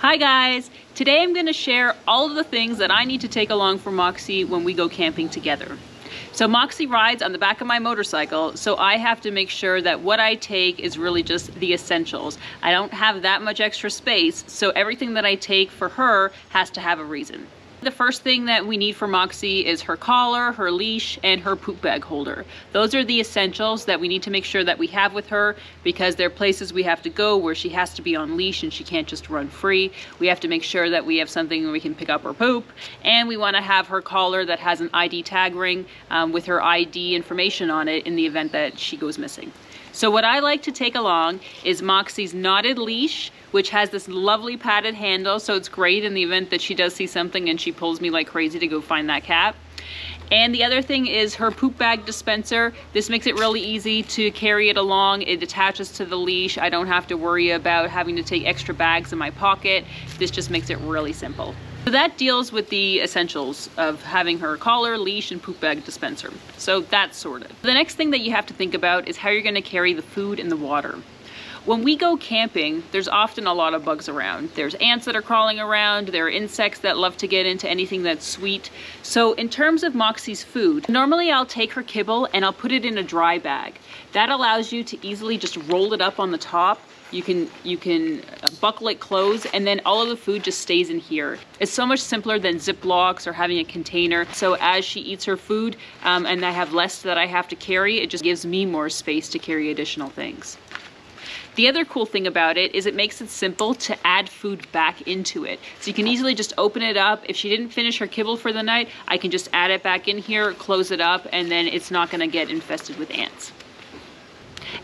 Hi guys! Today I'm going to share all of the things that I need to take along for Moxie when we go camping together. So Moxie rides on the back of my motorcycle, so I have to make sure that what I take is really just the essentials. I don't have that much extra space, so everything that I take for her has to have a reason. The first thing that we need for Moxie is her collar, her leash, and her poop bag holder. Those are the essentials that we need to make sure that we have with her because there are places we have to go where she has to be on leash and she can't just run free. We have to make sure that we have something where we can pick up her poop, and we want to have her collar that has an ID tag ring with her ID information on it in the event that she goes missing. So what I like to take along is Moxie's knotted leash, which has this lovely padded handle, so it's great in the event that she does see something and she pulls me like crazy to go find that cat. And the other thing is her poop bag dispenser. This makes it really easy to carry it along. It attaches to the leash. I don't have to worry about having to take extra bags in my pocket. This just makes it really simple. So that deals with the essentials of having her collar, leash, and poop bag dispenser. So that's sorted. The next thing that you have to think about is how you're going to carry the food and the water. When we go camping, there's often a lot of bugs around. There's ants that are crawling around, there are insects that love to get into anything that's sweet. So in terms of Moxie's food, normally I'll take her kibble and I'll put it in a dry bag. That allows you to easily just roll it up on the top. You can buckle it closed, and then all of the food just stays in here. It's so much simpler than Ziplocs or having a container. So as she eats her food and I have less that I have to carry, it just gives me more space to carry additional things. The other cool thing about it is it makes it simple to add food back into it. So you can easily just open it up. If she didn't finish her kibble for the night, I can just add it back in here, close it up, and then it's not going to get infested with ants.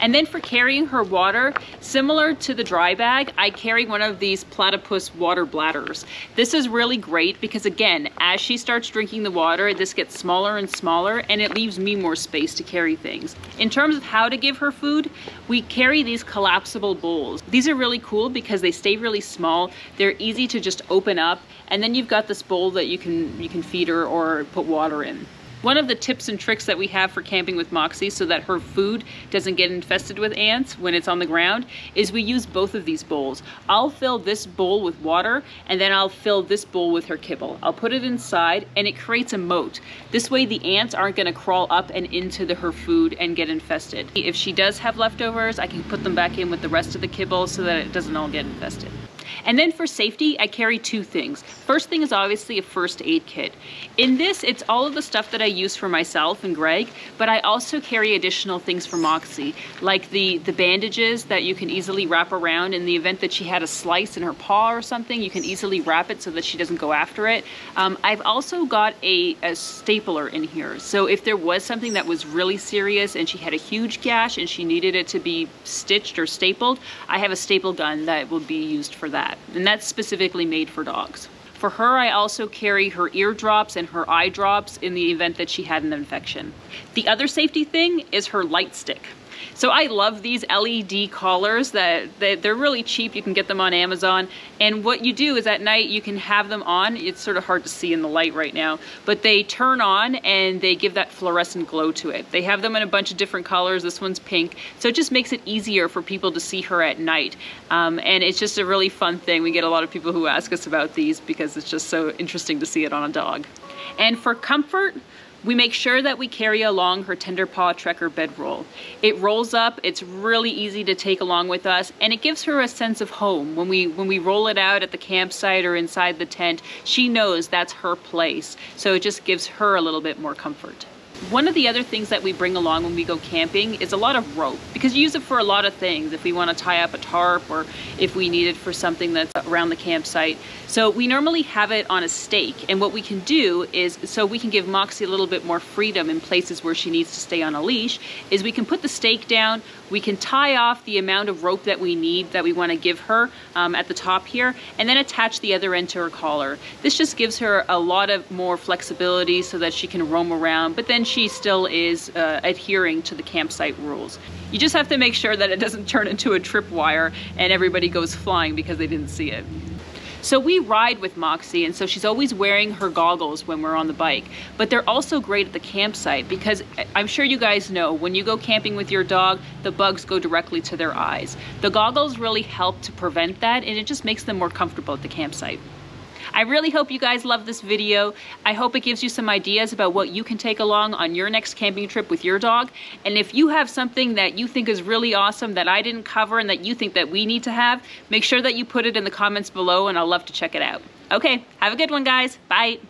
And then for carrying her water, similar to the dry bag, I carry one of these platypus water bladders. This is really great because, again, as she starts drinking the water, this gets smaller and smaller, and it leaves me more space to carry things. In terms of how to give her food, we carry these collapsible bowls. These are really cool because they stay really small. They're easy to just open up, and then you've got this bowl that you can feed her or put water in. One of the tips and tricks that we have for camping with Moxie so that her food doesn't get infested with ants when it's on the ground is we use both of these bowls. I'll fill this bowl with water, and then I'll fill this bowl with her kibble. I'll put it inside, and it creates a moat. This way the ants aren't going to crawl up and into her food and get infested. If she does have leftovers, I can put them back in with the rest of the kibble so that it doesn't all get infested. And then for safety, I carry two things. First thing is obviously a first aid kit. In this, it's all of the stuff that I use for myself and Greg, but I also carry additional things for Moxie, like the bandages that you can easily wrap around in the event that she had a slice in her paw or something. You can easily wrap it so that she doesn't go after it. I've also got a stapler in here. So if there was something that was really serious and she had a huge gash and she needed it to be stitched or stapled, I have a staple gun that will be used for that. And that's specifically made for dogs. For her, I also carry her ear drops and her eye drops in the event that she had an infection. The other safety thing is her light stick. So I love these LED collars they're really cheap. You can get them on Amazon. And what you do is at night you can have them on. It's sort of hard to see in the light right now, but they turn on and they give that fluorescent glow to it. They have them in a bunch of different colors. This one's pink. So it just makes it easier for people to see her at night. And it's just a really fun thing. We get a lot of people who ask us about these because it's just so interesting to see it on a dog. And for comfort, we make sure that we carry along her Tenderpaw Trekker bedroll. It rolls up, it's really easy to take along with us, and it gives her a sense of home. When we roll it out at the campsite or inside the tent, she knows that's her place. So it just gives her a little bit more comfort. One of the other things that we bring along when we go camping is a lot of rope, because you use it for a lot of things. If we want to tie up a tarp or if we need it for something that's around the campsite. So we normally have it on a stake, and what we can do is, so we can give Moxie a little bit more freedom in places where she needs to stay on a leash, is we can put the stake down, we can tie off the amount of rope that we need, that we want to give her at the top here, and then attach the other end to her collar. This just gives her a lot of more flexibility so that she can roam around, but then she still is adhering to the campsite rules. You just have to make sure that it doesn't turn into a tripwire and everybody goes flying because they didn't see it. So we ride with Moxie, and so she's always wearing her goggles when we're on the bike. But they're also great at the campsite, because I'm sure you guys know, when you go camping with your dog, the bugs go directly to their eyes. The goggles really help to prevent that, and it just makes them more comfortable at the campsite. I really hope you guys love this video. I hope it gives you some ideas about what you can take along on your next camping trip with your dog. And if you have something that you think is really awesome that I didn't cover and that you think that we need to have, make sure that you put it in the comments below, and I'll love to check it out. Okay, have a good one, guys. Bye.